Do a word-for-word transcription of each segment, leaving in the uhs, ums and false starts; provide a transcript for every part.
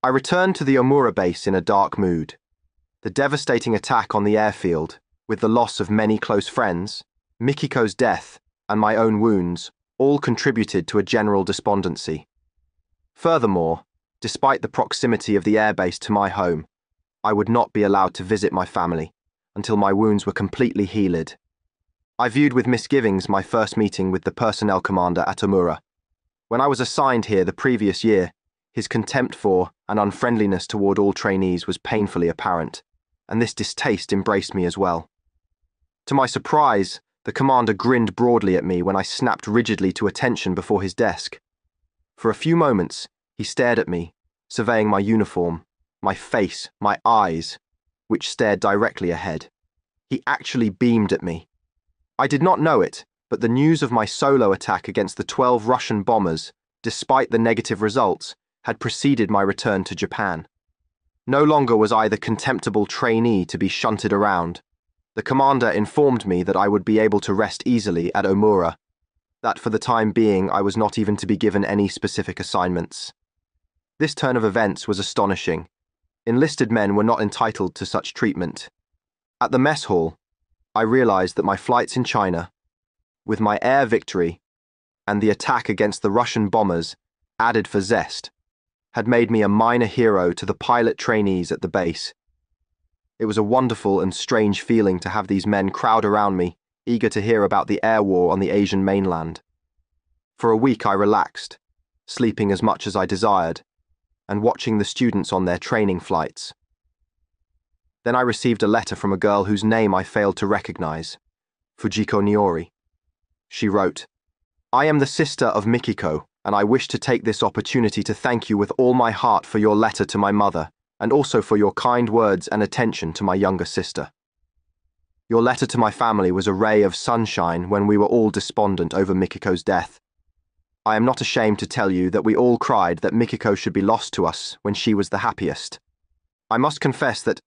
I returned to the Omura base in a dark mood. The devastating attack on the airfield, with the loss of many close friends, Mikiko's death, and my own wounds, all contributed to a general despondency. Furthermore, despite the proximity of the airbase to my home, I would not be allowed to visit my family until my wounds were completely healed. I viewed with misgivings my first meeting with the personnel commander at Omura. When I was assigned here the previous year, his contempt for and unfriendliness toward all trainees was painfully apparent, and this distaste embraced me as well. To my surprise, the commander grinned broadly at me when I snapped rigidly to attention before his desk. For a few moments, he stared at me, surveying my uniform, my face, my eyes, which stared directly ahead. He actually beamed at me. I did not know it, but the news of my solo attack against the twelve Russian bombers, despite the negative results, had preceded my return to Japan. No longer was I the contemptible trainee to be shunted around. The commander informed me that I would be able to rest easily at Omura, that for the time being I was not even to be given any specific assignments. This turn of events was astonishing. Enlisted men were not entitled to such treatment. At the mess hall, I realized that my flights in China, with my air victory, and the attack against the Russian bombers, added for zest, had made me a minor hero to the pilot trainees at the base. It was a wonderful and strange feeling to have these men crowd around me, eager to hear about the air war on the Asian mainland. For a week I relaxed, sleeping as much as I desired, and watching the students on their training flights. Then I received a letter from a girl whose name I failed to recognize, Fujiko Niori. She wrote, "I am the sister of Mikiko, and I wish to take this opportunity to thank you with all my heart for your letter to my mother, and also for your kind words and attention to my younger sister. Your letter to my family was a ray of sunshine when we were all despondent over Mikiko's death. I am not ashamed to tell you that we all cried that Mikiko should be lost to us when she was the happiest. I must confess that,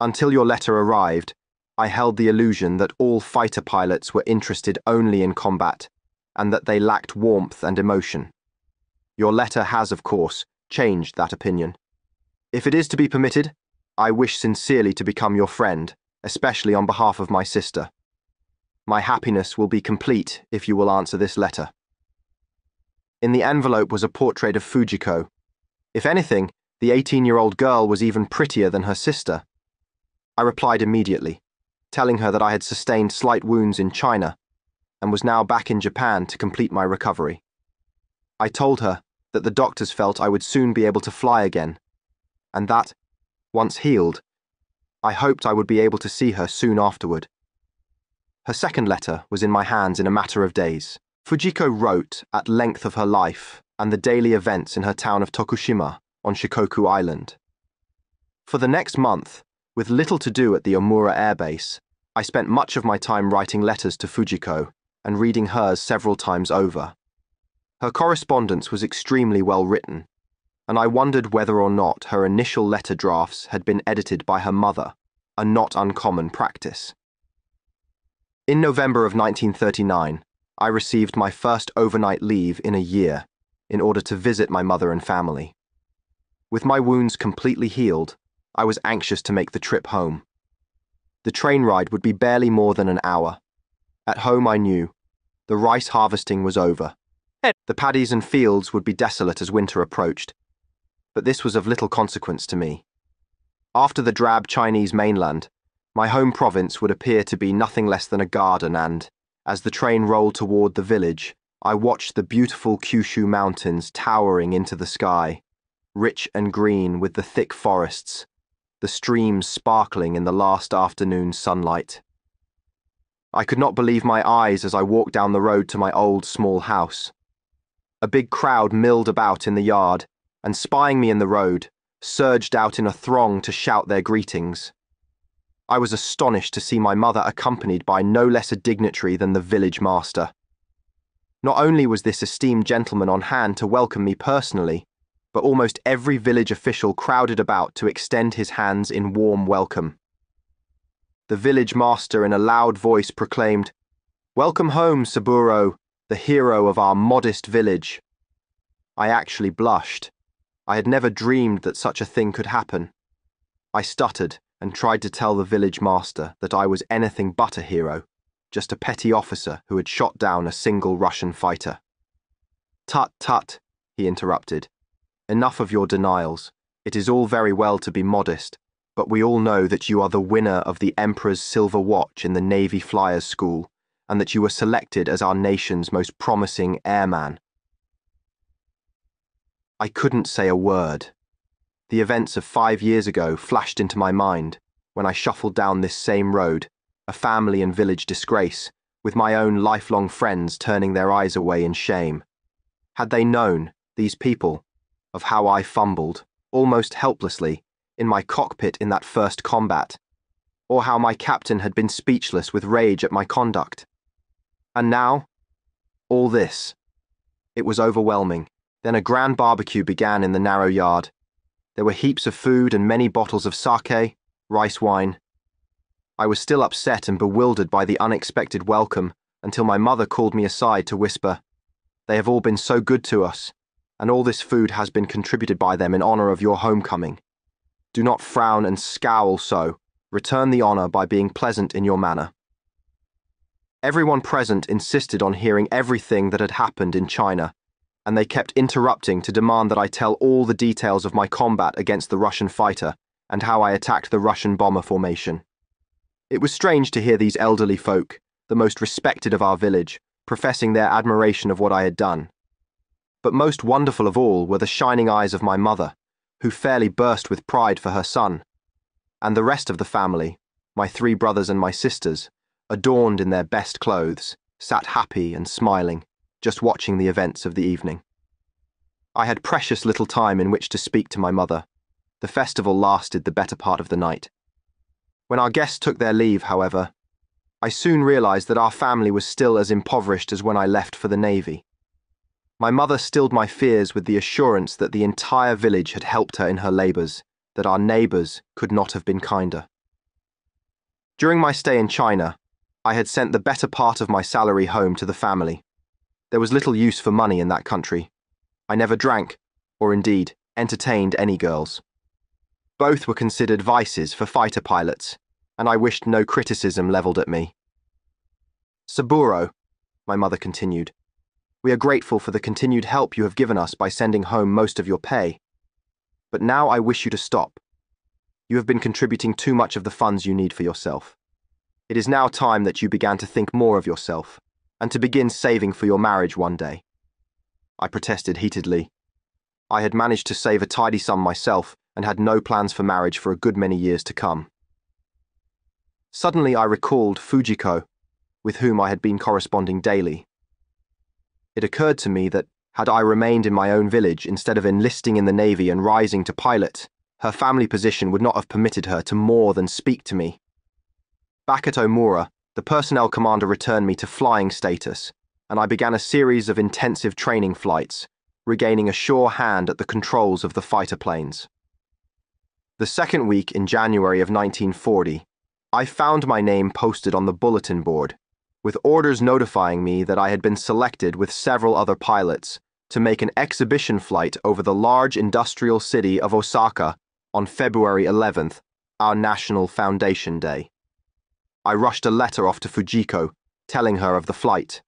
until your letter arrived, I held the illusion that all fighter pilots were interested only in combat, and that they lacked warmth and emotion. Your letter has, of course, changed that opinion. If it is to be permitted, I wish sincerely to become your friend, especially on behalf of my sister. My happiness will be complete if you will answer this letter." In the envelope was a portrait of Fujiko. If anything, the eighteen-year-old girl was even prettier than her sister. I replied immediately, telling her that I had sustained slight wounds in China and was now back in Japan to complete my recovery. I told her that the doctors felt I would soon be able to fly again, and that, once healed, I hoped I would be able to see her soon afterward. Her second letter was in my hands in a matter of days. Fujiko wrote at length of her life and the daily events in her town of Tokushima on Shikoku Island. For the next month, with little to do at the Omura airbase, I spent much of my time writing letters to Fujiko and reading hers several times over. Her correspondence was extremely well written, and I wondered whether or not her initial letter drafts had been edited by her mother, a not uncommon practice. In November of nineteen thirty-nine, I received my first overnight leave in a year in order to visit my mother and family. With my wounds completely healed, I was anxious to make the trip home. The train ride would be barely more than an hour. At home I knew, the rice harvesting was over. The paddies and fields would be desolate as winter approached, but this was of little consequence to me. After the drab Chinese mainland, my home province would appear to be nothing less than a garden, and, as the train rolled toward the village, I watched the beautiful Kyushu mountains towering into the sky, rich and green with the thick forests, the streams sparkling in the last afternoon sunlight. I could not believe my eyes as I walked down the road to my old small house. A big crowd milled about in the yard, and spying me in the road, surged out in a throng to shout their greetings. I was astonished to see my mother accompanied by no less a dignitary than the village master. Not only was this esteemed gentleman on hand to welcome me personally, but almost every village official crowded about to extend his hands in warm welcome. The village master in a loud voice proclaimed, "Welcome home, Saburo, the hero of our modest village." I actually blushed. I had never dreamed that such a thing could happen. I stuttered and tried to tell the village master that I was anything but a hero, just a petty officer who had shot down a single Russian fighter. "Tut, tut," he interrupted. "Enough of your denials. It is all very well to be modest, but we all know that you are the winner of the Emperor's Silver Watch in the Navy Flyers School, and that you were selected as our nation's most promising airman." I couldn't say a word. The events of five years ago flashed into my mind when I shuffled down this same road, a family and village disgrace, with my own lifelong friends turning their eyes away in shame. Had they known, these people, of how I fumbled, almost helplessly, in my cockpit in that first combat, or how my captain had been speechless with rage at my conduct. And now, all this. It was overwhelming. Then a grand barbecue began in the narrow yard. There were heaps of food and many bottles of sake, rice wine. I was still upset and bewildered by the unexpected welcome until my mother called me aside to whisper, "They have all been so good to us, and all this food has been contributed by them in honor of your homecoming. Do not frown and scowl so. Return the honor by being pleasant in your manner." Everyone present insisted on hearing everything that had happened in China, and they kept interrupting to demand that I tell all the details of my combat against the Russian fighter and how I attacked the Russian bomber formation. It was strange to hear these elderly folk, the most respected of our village, professing their admiration of what I had done. But most wonderful of all were the shining eyes of my mother, who fairly burst with pride for her son, and the rest of the family, my three brothers and my sisters, adorned in their best clothes, sat happy and smiling, just watching the events of the evening. I had precious little time in which to speak to my mother. The festival lasted the better part of the night. When our guests took their leave, however, I soon realized that our family was still as impoverished as when I left for the Navy. My mother stilled my fears with the assurance that the entire village had helped her in her labors, that our neighbors could not have been kinder. During my stay in China, I had sent the better part of my salary home to the family. There was little use for money in that country. I never drank, or indeed, entertained any girls. Both were considered vices for fighter pilots, and I wished no criticism leveled at me. "Saburo," my mother continued, "we are grateful for the continued help you have given us by sending home most of your pay. But now I wish you to stop. You have been contributing too much of the funds you need for yourself. It is now time that you began to think more of yourself, and to begin saving for your marriage one day." I protested heatedly. I had managed to save a tidy sum myself and had no plans for marriage for a good many years to come. Suddenly I recalled Fujiko, with whom I had been corresponding daily. It occurred to me that, had I remained in my own village instead of enlisting in the Navy and rising to pilot, her family position would not have permitted her to more than speak to me. Back at Omura, the personnel commander returned me to flying status, and I began a series of intensive training flights, regaining a sure hand at the controls of the fighter planes. The second week in January of nineteen forty, I found my name posted on the bulletin board, with orders notifying me that I had been selected with several other pilots to make an exhibition flight over the large industrial city of Osaka on February eleventh, our National Foundation Day. I rushed a letter off to Fujiko, telling her of the flight.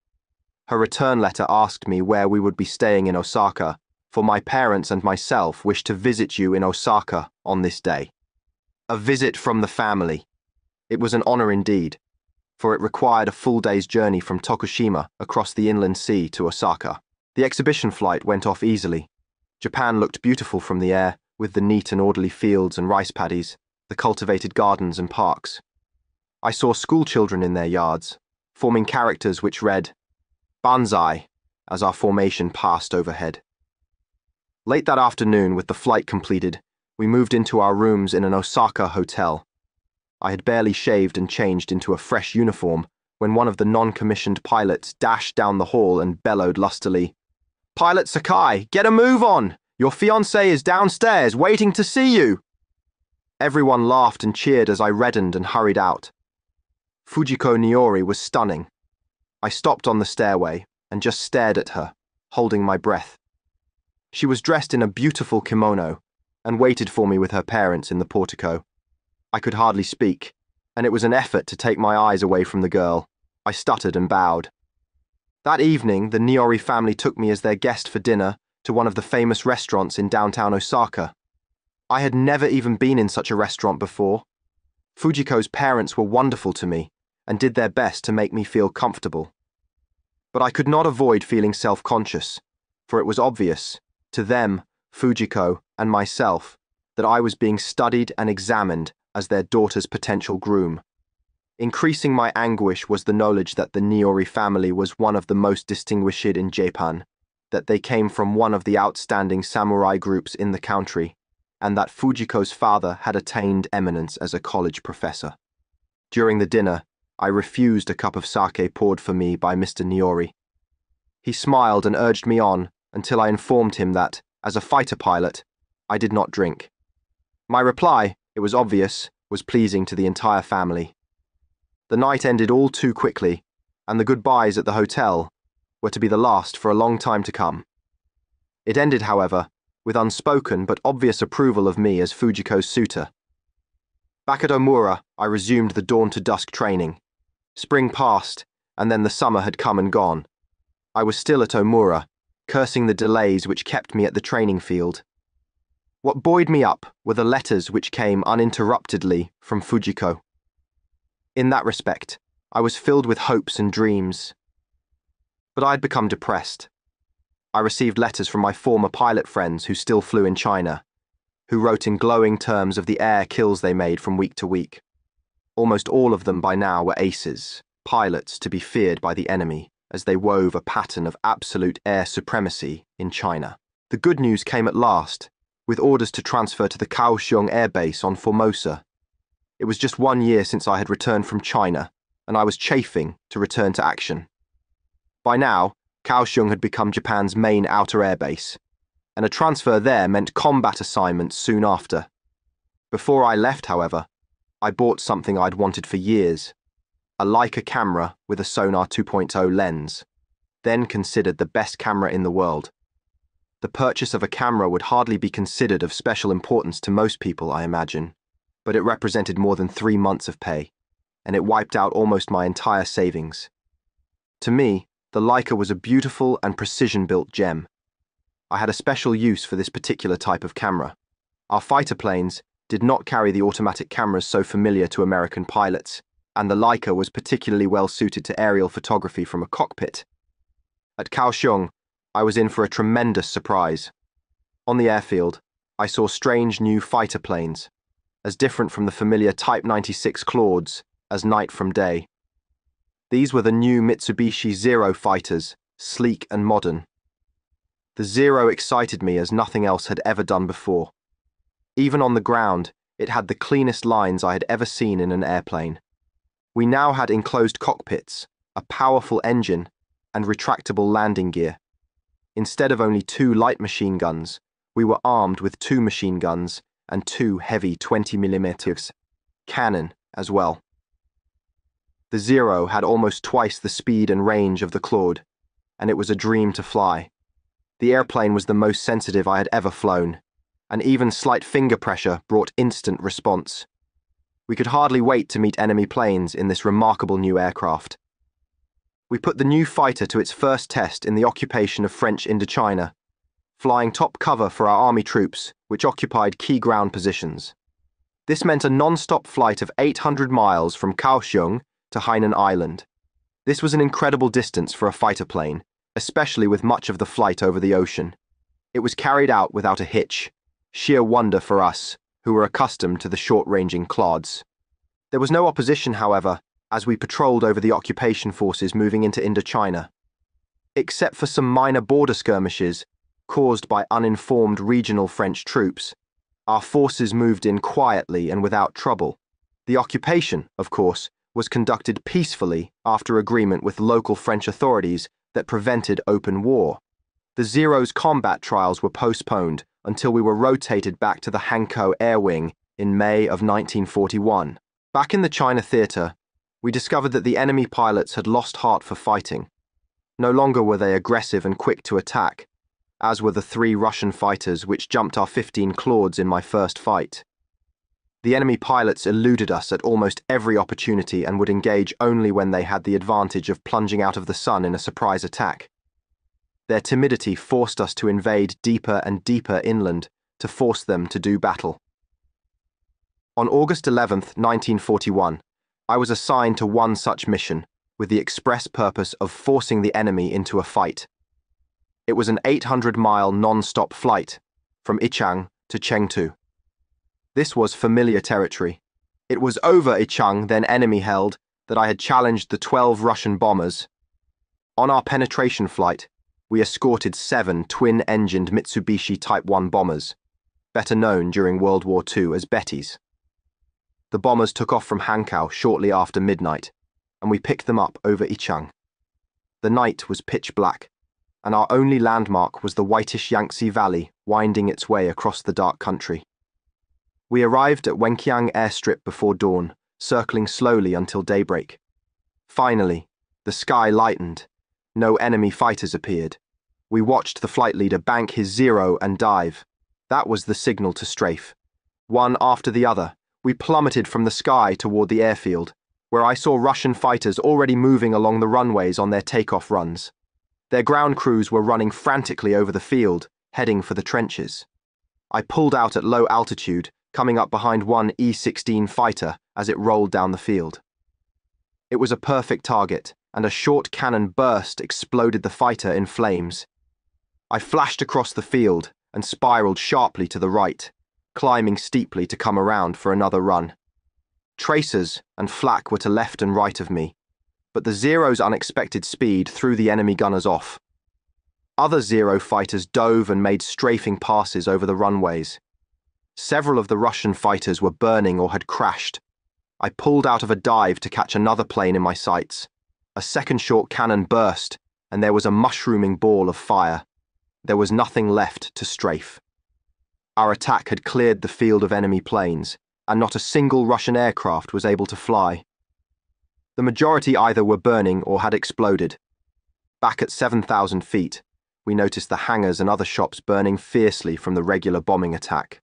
Her return letter asked me where we would be staying in Osaka, for my parents and myself wished to visit you in Osaka on this day. A visit from the family. It was an honor indeed, for it required a full day's journey from Tokushima across the inland sea to Osaka. The exhibition flight went off easily. Japan looked beautiful from the air, with the neat and orderly fields and rice paddies, the cultivated gardens and parks. I saw school children in their yards, forming characters which read, "Banzai," as our formation passed overhead. Late that afternoon, with the flight completed, we moved into our rooms in an Osaka hotel. I had barely shaved and changed into a fresh uniform when one of the non-commissioned pilots dashed down the hall and bellowed lustily, "Pilot Sakai, get a move on! Your fiancé is downstairs waiting to see you!" Everyone laughed and cheered as I reddened and hurried out. Fujiko Niori was stunning. I stopped on the stairway and just stared at her, holding my breath. She was dressed in a beautiful kimono and waited for me with her parents in the portico. I could hardly speak, and it was an effort to take my eyes away from the girl. I stuttered and bowed. That evening, the Niori family took me as their guest for dinner to one of the famous restaurants in downtown Osaka. I had never even been in such a restaurant before. Fujiko's parents were wonderful to me and did their best to make me feel comfortable. But I could not avoid feeling self-conscious, for it was obvious, to them, Fujiko, and myself, that I was being studied and examined as their daughter's potential groom. Increasing my anguish was the knowledge that the Niori family was one of the most distinguished in Japan, that they came from one of the outstanding samurai groups in the country, and that Fujiko's father had attained eminence as a college professor. During the dinner, I refused a cup of sake poured for me by Mister Niori. He smiled and urged me on until I informed him that, as a fighter pilot, I did not drink. My reply, it was obvious, was pleasing to the entire family. The night ended all too quickly, and the goodbyes at the hotel were to be the last for a long time to come. It ended, however, with unspoken but obvious approval of me as Fujiko's suitor. Back at Omura, I resumed the dawn-to-dusk training. Spring passed, and then the summer had come and gone. I was still at Omura, cursing the delays which kept me at the training field. What buoyed me up were the letters which came uninterruptedly from Fujiko. In that respect, I was filled with hopes and dreams. But I had become depressed. I received letters from my former pilot friends who still flew in China, who wrote in glowing terms of the air kills they made from week to week. Almost all of them by now were aces, pilots to be feared by the enemy, as they wove a pattern of absolute air supremacy in China. The good news came at last, with orders to transfer to the Kaohsiung Air Base on Formosa. It was just one year since I had returned from China, and I was chafing to return to action. By now, Kaohsiung had become Japan's main outer airbase, and a transfer there meant combat assignments soon after. Before I left, however, I bought something I'd wanted for years, a Leica camera with a Sonar two point oh lens, then considered the best camera in the world. The purchase of a camera would hardly be considered of special importance to most people, I imagine, but it represented more than three months of pay, and it wiped out almost my entire savings. To me, the Leica was a beautiful and precision-built gem. I had a special use for this particular type of camera. Our fighter planes did not carry the automatic cameras so familiar to American pilots, and the Leica was particularly well-suited to aerial photography from a cockpit. At Kaohsiung, I was in for a tremendous surprise. On the airfield, I saw strange new fighter planes, as different from the familiar Type ninety-six Claudes as night from day. These were the new Mitsubishi Zero fighters, sleek and modern. The Zero excited me as nothing else had ever done before. Even on the ground, it had the cleanest lines I had ever seen in an airplane. We now had enclosed cockpits, a powerful engine, and retractable landing gear. Instead of only two light machine guns, we were armed with two machine guns and two heavy twenty millimeter cannon as well. The Zero had almost twice the speed and range of the Claude, and it was a dream to fly. The airplane was the most sensitive I had ever flown, and even slight finger pressure brought instant response. We could hardly wait to meet enemy planes in this remarkable new aircraft. We put the new fighter to its first test in the occupation of French Indochina, flying top cover for our army troops, which occupied key ground positions. This meant a non-stop flight of eight hundred miles from Kaohsiung to Hainan Island. This was an incredible distance for a fighter plane, especially with much of the flight over the ocean. It was carried out without a hitch, sheer wonder for us, who were accustomed to the short-ranging Claudes. There was no opposition, however, as we patrolled over the occupation forces moving into Indochina. Except for some minor border skirmishes caused by uninformed regional French troops, our forces moved in quietly and without trouble. The occupation, of course, was conducted peacefully after agreement with local French authorities that prevented open war. The Zero's combat trials were postponed until we were rotated back to the Hankow Air Wing in May of nineteen forty-one. Back in the China Theater, we discovered that the enemy pilots had lost heart for fighting. No longer were they aggressive and quick to attack, as were the three Russian fighters which jumped our fifteen Claudes in my first fight. The enemy pilots eluded us at almost every opportunity and would engage only when they had the advantage of plunging out of the sun in a surprise attack. Their timidity forced us to invade deeper and deeper inland to force them to do battle. On August eleventh, nineteen forty-one, I was assigned to one such mission with the express purpose of forcing the enemy into a fight. It was an eight hundred mile non-stop flight from Ichang to Chengtu. This was familiar territory. It was over Ichang, then enemy held, that I had challenged the twelve Russian bombers. On our penetration flight, we escorted seven twin-engined Mitsubishi Type one bombers, better known during World War Two as Bettys. The bombers took off from Hankow shortly after midnight, and we picked them up over Ichang. The night was pitch black, and our only landmark was the whitish Yangtze Valley winding its way across the dark country. We arrived at Wenqiang airstrip before dawn, circling slowly until daybreak. Finally, the sky lightened. No enemy fighters appeared. We watched the flight leader bank his Zero and dive. That was the signal to strafe. One after the other, we plummeted from the sky toward the airfield, where I saw Russian fighters already moving along the runways on their takeoff runs. Their ground crews were running frantically over the field, heading for the trenches. I pulled out at low altitude, coming up behind one E sixteen fighter as it rolled down the field. It was a perfect target, and a short cannon burst exploded the fighter in flames. I flashed across the field and spiraled sharply to the right, climbing steeply to come around for another run. Tracers and flak were to left and right of me, but the Zero's unexpected speed threw the enemy gunners off. Other Zero fighters dove and made strafing passes over the runways. Several of the Russian fighters were burning or had crashed. I pulled out of a dive to catch another plane in my sights. A second short cannon burst, and there was a mushrooming ball of fire. There was nothing left to strafe. Our attack had cleared the field of enemy planes, and not a single Russian aircraft was able to fly. The majority either were burning or had exploded. Back at seven thousand feet, we noticed the hangars and other shops burning fiercely from the regular bombing attack.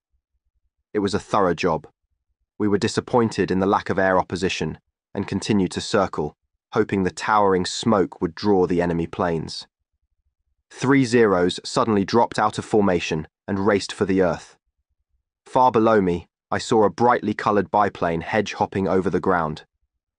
It was a thorough job. We were disappointed in the lack of air opposition and continued to circle, hoping the towering smoke would draw the enemy planes. Three Zeros suddenly dropped out of formation and raced for the earth. Far below me, I saw a brightly coloured biplane hedge-hopping over the ground.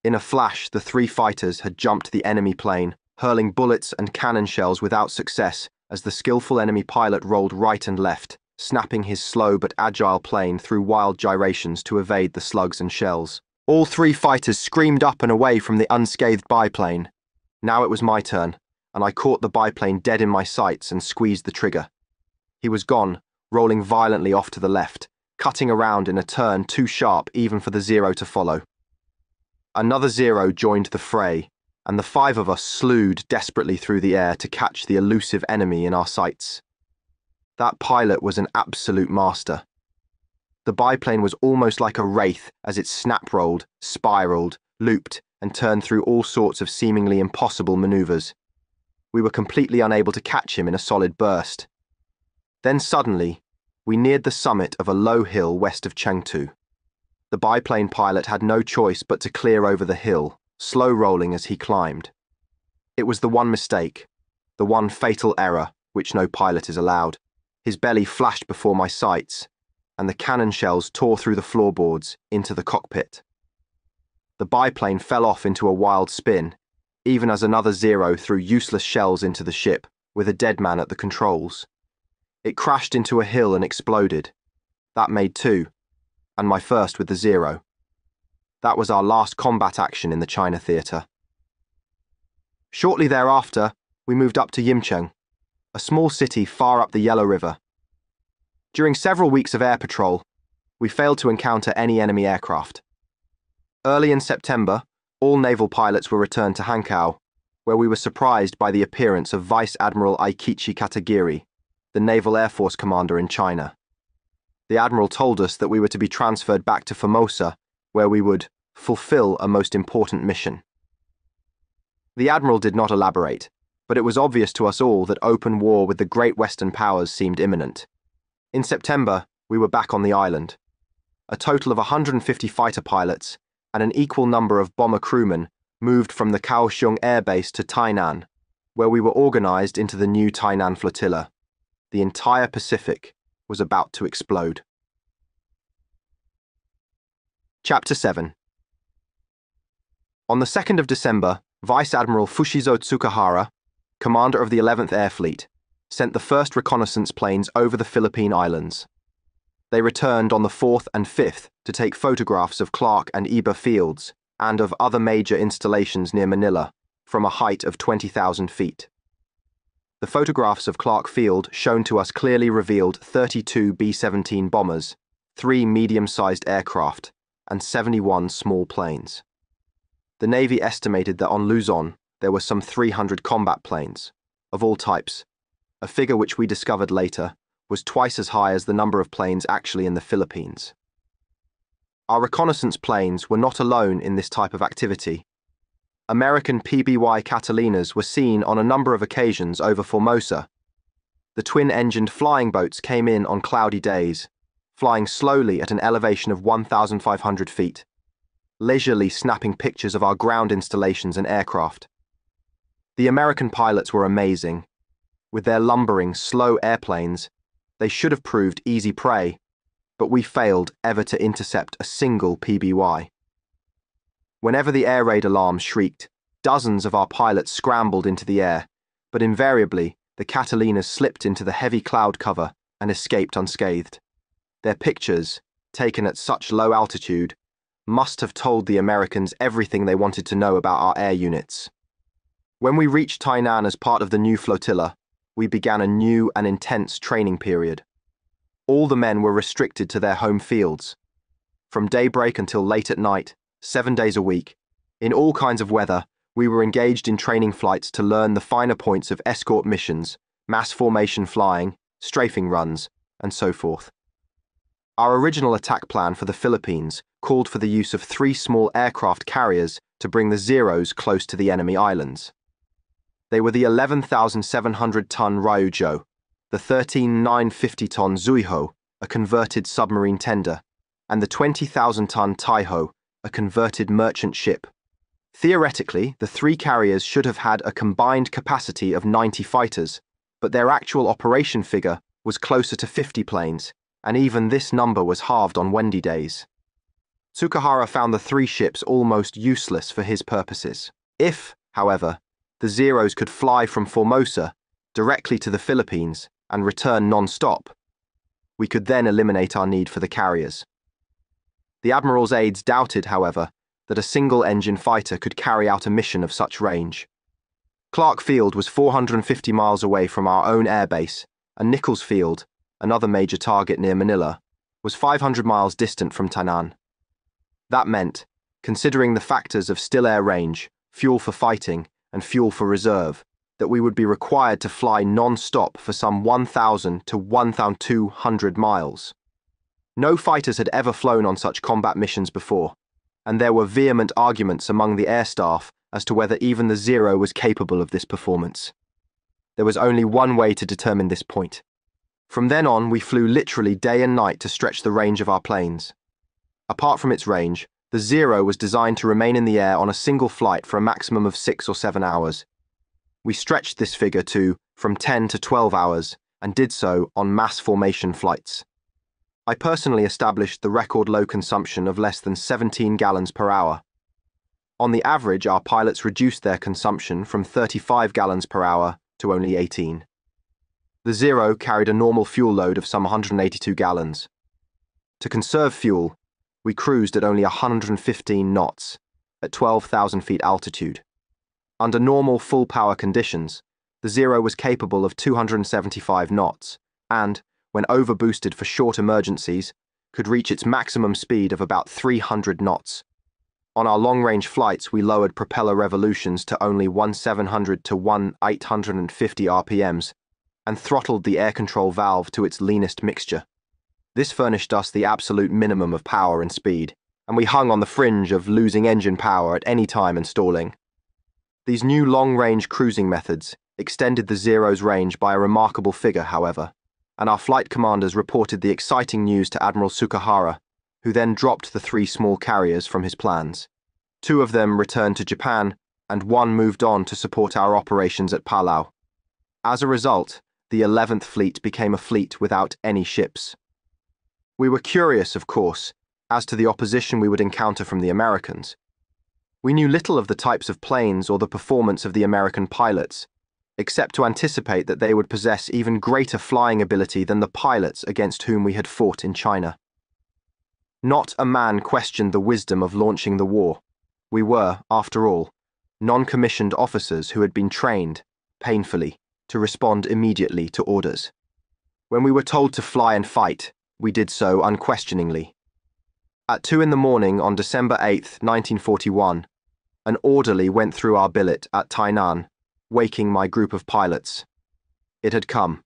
In a flash, the three fighters had jumped the enemy plane, hurling bullets and cannon shells without success as the skillful enemy pilot rolled right and left, snapping his slow but agile plane through wild gyrations to evade the slugs and shells. All three fighters screamed up and away from the unscathed biplane. Now it was my turn, and I caught the biplane dead in my sights and squeezed the trigger. He was gone, rolling violently off to the left, cutting around in a turn too sharp even for the Zero to follow. Another Zero joined the fray, and the five of us slewed desperately through the air to catch the elusive enemy in our sights. That pilot was an absolute master. The biplane was almost like a wraith as it snap-rolled, spiraled, looped, and turned through all sorts of seemingly impossible manoeuvres. We were completely unable to catch him in a solid burst. Then suddenly, we neared the summit of a low hill west of Chengtu. The biplane pilot had no choice but to clear over the hill, slow-rolling as he climbed. It was the one mistake, the one fatal error, which no pilot is allowed. His belly flashed before my sights, and the cannon shells tore through the floorboards into the cockpit. The biplane fell off into a wild spin, even as another Zero threw useless shells into the ship, with a dead man at the controls. It crashed into a hill and exploded. That made two, and my first with the Zero. That was our last combat action in the China Theatre. Shortly thereafter, we moved up to Yimcheng, a small city far up the Yellow River. During several weeks of air patrol, we failed to encounter any enemy aircraft. Early in September, all naval pilots were returned to Hankow, where we were surprised by the appearance of Vice Admiral Aikichi Katagiri, the Naval Air Force commander in China. The Admiral told us that we were to be transferred back to Formosa, where we would fulfill a most important mission. The Admiral did not elaborate, but it was obvious to us all that open war with the great Western powers seemed imminent. In September, we were back on the island. A total of one hundred fifty fighter pilots and an equal number of bomber crewmen moved from the Kaohsiung Air Base to Tainan, where we were organized into the new Tainan flotilla. The entire Pacific was about to explode. Chapter seven. On the second of December, Vice Admiral Fushizo Tsukahara, commander of the eleventh Air Fleet, sent the first reconnaissance planes over the Philippine Islands. They returned on the fourth and fifth to take photographs of Clark and Iba fields and of other major installations near Manila from a height of twenty thousand feet. The photographs of Clark Field shown to us clearly revealed thirty-two B seventeen bombers, three medium-sized aircraft, and seventy-one small planes. The Navy estimated that on Luzon there were some three hundred combat planes, of all types, a figure which we discovered later was twice as high as the number of planes actually in the Philippines. Our reconnaissance planes were not alone in this type of activity. American P B Y Catalinas were seen on a number of occasions over Formosa. The twin-engined flying boats came in on cloudy days, flying slowly at an elevation of one thousand five hundred feet, leisurely snapping pictures of our ground installations and aircraft. The American pilots were amazing. With their lumbering, slow airplanes, they should have proved easy prey, but we failed ever to intercept a single P B Y. Whenever the air raid alarm shrieked, dozens of our pilots scrambled into the air, but invariably the Catalinas slipped into the heavy cloud cover and escaped unscathed. Their pictures, taken at such low altitude, must have told the Americans everything they wanted to know about our air units. When we reached Tainan as part of the new flotilla, we began a new and intense training period. All the men were restricted to their home fields. From daybreak until late at night, seven days a week, in all kinds of weather, we were engaged in training flights to learn the finer points of escort missions, mass formation flying, strafing runs, and so forth. Our original attack plan for the Philippines called for the use of three small aircraft carriers to bring the Zeros close to the enemy islands. They were the eleven thousand seven hundred ton Ryujo, the thirteen thousand nine hundred fifty ton Zuiho, a converted submarine tender, and the twenty thousand ton Taiho, a converted merchant ship. Theoretically, the three carriers should have had a combined capacity of ninety fighters, but their actual operation figure was closer to fifty planes, and even this number was halved on windy days. Tsukahara found the three ships almost useless for his purposes. If, however, the Zeros could fly from Formosa directly to the Philippines and return non-stop, we could then eliminate our need for the carriers. The Admiral's aides doubted, however, that a single-engine fighter could carry out a mission of such range. Clark Field was four hundred fifty miles away from our own airbase, and Nichols Field, another major target near Manila, was five hundred miles distant from Tainan. That meant, considering the factors of still air range, fuel for fighting, and fuel for reserve, that we would be required to fly non-stop for some one thousand to one thousand two hundred miles. No fighters had ever flown on such combat missions before, and there were vehement arguments among the air staff as to whether even the Zero was capable of this performance. There was only one way to determine this point. From then on, we flew literally day and night to stretch the range of our planes. Apart from its range, the Zero was designed to remain in the air on a single flight for a maximum of six or seven hours. We stretched this figure to from ten to twelve hours and did so on mass formation flights. I personally established the record low consumption of less than seventeen gallons per hour. On the average, our pilots reduced their consumption from thirty-five gallons per hour to only eighteen. The Zero carried a normal fuel load of some one hundred eighty-two gallons. To conserve fuel, we cruised at only one hundred fifteen knots, at twelve thousand feet altitude. Under normal full-power conditions, the Zero was capable of two hundred seventy-five knots, and, when overboosted for short emergencies, could reach its maximum speed of about three hundred knots. On our long-range flights, we lowered propeller revolutions to only one thousand seven hundred to one thousand eight hundred fifty R P Ms and throttled the air control valve to its leanest mixture. This furnished us the absolute minimum of power and speed, and we hung on the fringe of losing engine power at any time and stalling. These new long-range cruising methods extended the Zero's range by a remarkable figure, however, and our flight commanders reported the exciting news to Admiral Sukahara, who then dropped the three small carriers from his plans. Two of them returned to Japan, and one moved on to support our operations at Palau. As a result, the eleventh Fleet became a fleet without any ships. We were curious, of course, as to the opposition we would encounter from the Americans. We knew little of the types of planes or the performance of the American pilots, except to anticipate that they would possess even greater flying ability than the pilots against whom we had fought in China. Not a man questioned the wisdom of launching the war. We were, after all, non-commissioned officers who had been trained, painfully, to respond immediately to orders. When we were told to fly and fight, we did so unquestioningly. At two in the morning on December eighth, nineteen forty-one, an orderly went through our billet at Tainan, waking my group of pilots. It had come.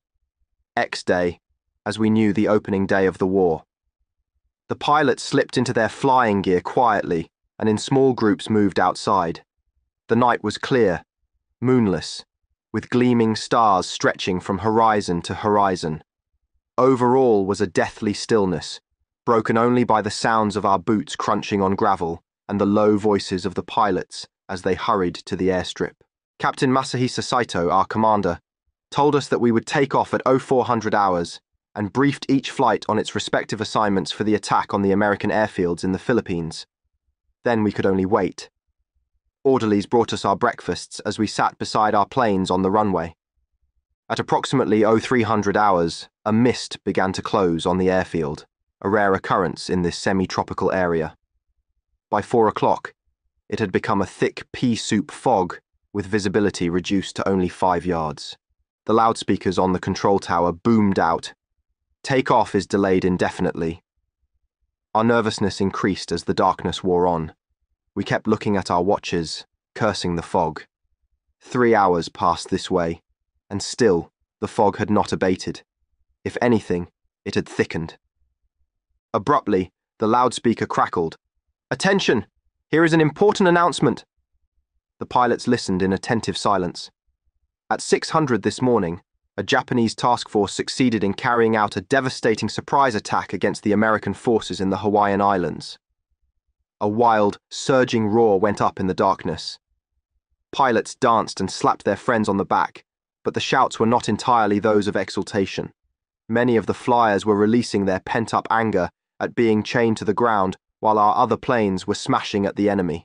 X-Day, as we knew the opening day of the war. The pilots slipped into their flying gear quietly and in small groups moved outside. The night was clear, moonless, with gleaming stars stretching from horizon to horizon. Over all was a deathly stillness, broken only by the sounds of our boots crunching on gravel and the low voices of the pilots as they hurried to the airstrip. Captain Masahisa Saito, our commander, told us that we would take off at oh four hundred hours and briefed each flight on its respective assignments for the attack on the American airfields in the Philippines. Then we could only wait. Orderlies brought us our breakfasts as we sat beside our planes on the runway. At approximately oh three hundred hours, a mist began to close on the airfield, a rare occurrence in this semi-tropical area. By four o'clock, it had become a thick pea-soup fog with visibility reduced to only five yards. The loudspeakers on the control tower boomed out, "Takeoff is delayed indefinitely." Our nervousness increased as the darkness wore on. We kept looking at our watches, cursing the fog. Three hours passed this way, and still the fog had not abated. If anything, it had thickened. Abruptly, the loudspeaker crackled. "Attention! Here is an important announcement!" The pilots listened in attentive silence. At six hundred this morning, a Japanese task force succeeded in carrying out a devastating surprise attack against the American forces in the Hawaiian Islands. A wild, surging roar went up in the darkness. Pilots danced and slapped their friends on the back, but the shouts were not entirely those of exultation. Many of the flyers were releasing their pent-up anger at being chained to the ground while our other planes were smashing at the enemy.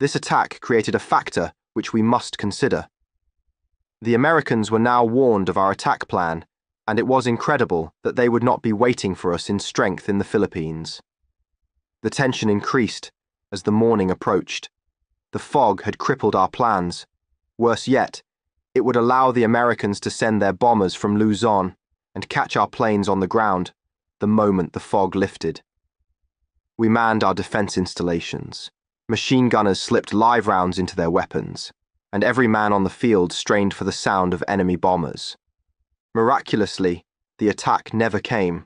This attack created a factor which we must consider. The Americans were now warned of our attack plan, and it was incredible that they would not be waiting for us in strength in the Philippines. The tension increased as the morning approached. The fog had crippled our plans. Worse yet, it would allow the Americans to send their bombers from Luzon and catch our planes on the ground the moment the fog lifted. We manned our defense installations. Machine gunners slipped live rounds into their weapons, and every man on the field strained for the sound of enemy bombers. Miraculously, the attack never came.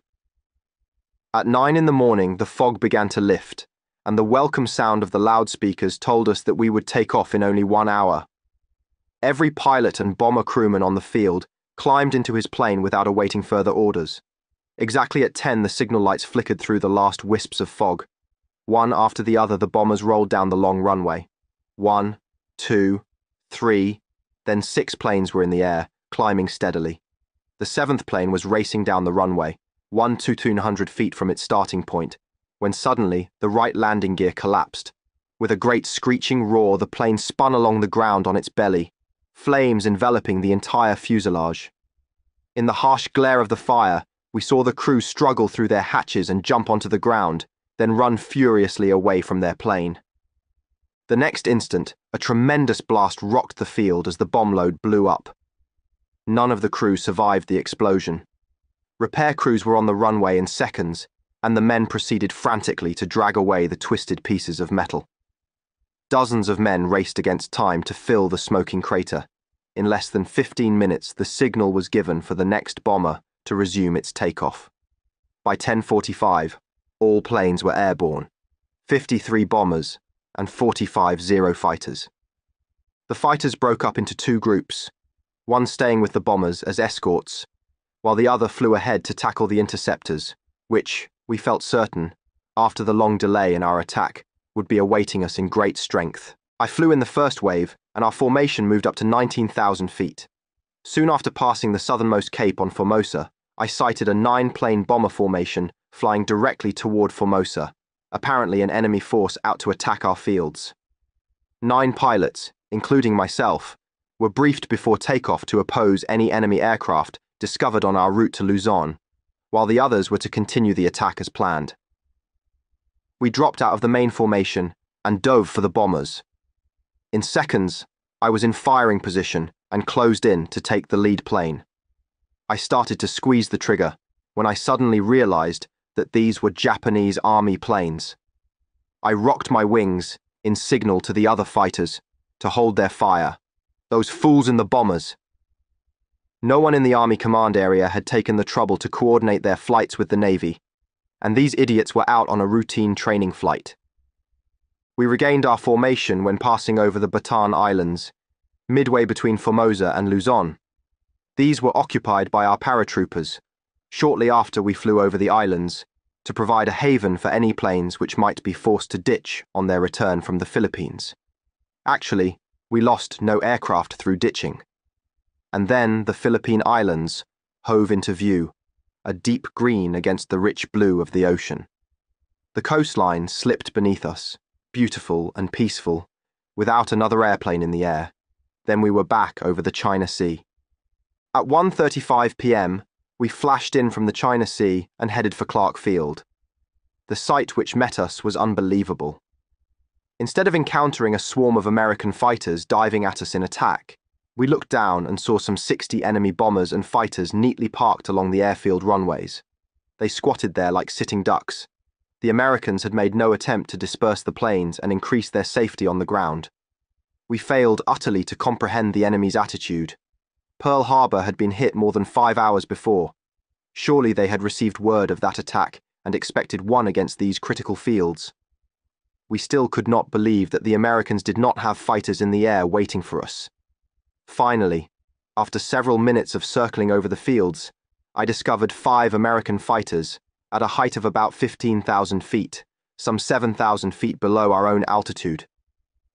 At nine in the morning, the fog began to lift, and the welcome sound of the loudspeakers told us that we would take off in only one hour. Every pilot and bomber crewman on the field climbed into his plane without awaiting further orders. Exactly at ten, the signal lights flickered through the last wisps of fog. One after the other, the bombers rolled down the long runway. One, two, three, then six planes were in the air, climbing steadily. The seventh plane was racing down the runway, one to two hundred feet from its starting point, when suddenly the right landing gear collapsed. With a great screeching roar, the plane spun along the ground on its belly, flames enveloping the entire fuselage. In the harsh glare of the fire, we saw the crew struggle through their hatches and jump onto the ground, then run furiously away from their plane. The next instant, a tremendous blast rocked the field as the bombload blew up. None of the crew survived the explosion. Repair crews were on the runway in seconds, and the men proceeded frantically to drag away the twisted pieces of metal. Dozens of men raced against time to fill the smoking crater. In less than fifteen minutes, the signal was given for the next bomber to resume its takeoff. By ten forty-five, all planes were airborne, fifty-three bombers and forty-five Zero fighters. The fighters broke up into two groups, one staying with the bombers as escorts, while the other flew ahead to tackle the interceptors, which, we felt certain, after the long delay in our attack, would be awaiting us in great strength. I flew in the first wave, and our formation moved up to nineteen thousand feet. Soon after passing the southernmost cape on Formosa, I sighted a nine-plane bomber formation flying directly toward Formosa, apparently an enemy force out to attack our fields. Nine pilots, including myself, were briefed before takeoff to oppose any enemy aircraft discovered on our route to Luzon, while the others were to continue the attack as planned. We dropped out of the main formation and dove for the bombers. In seconds, I was in firing position and closed in to take the lead plane. I started to squeeze the trigger when I suddenly realized that these were Japanese Army planes. I rocked my wings in signal to the other fighters to hold their fire. Those fools in the bombers! No one in the Army command area had taken the trouble to coordinate their flights with the Navy, and these idiots were out on a routine training flight. We regained our formation when passing over the Bataan Islands, midway between Formosa and Luzon. These were occupied by our paratroopers, shortly after we flew over the islands, to provide a haven for any planes which might be forced to ditch on their return from the Philippines. Actually, we lost no aircraft through ditching. And then the Philippine Islands hove into view, a deep green against the rich blue of the ocean. The coastline slipped beneath us, beautiful and peaceful, without another airplane in the air. Then we were back over the China Sea. At one thirty-five p m, we flashed in from the China Sea and headed for Clark Field. The sight which met us was unbelievable. Instead of encountering a swarm of American fighters diving at us in attack, we looked down and saw some sixty enemy bombers and fighters neatly parked along the airfield runways. They squatted there like sitting ducks. The Americans had made no attempt to disperse the planes and increase their safety on the ground. We failed utterly to comprehend the enemy's attitude. Pearl Harbor had been hit more than five hours before. Surely they had received word of that attack and expected one against these critical fields. We still could not believe that the Americans did not have fighters in the air waiting for us. Finally, after several minutes of circling over the fields, I discovered five American fighters at a height of about fifteen thousand feet, some seven thousand feet below our own altitude.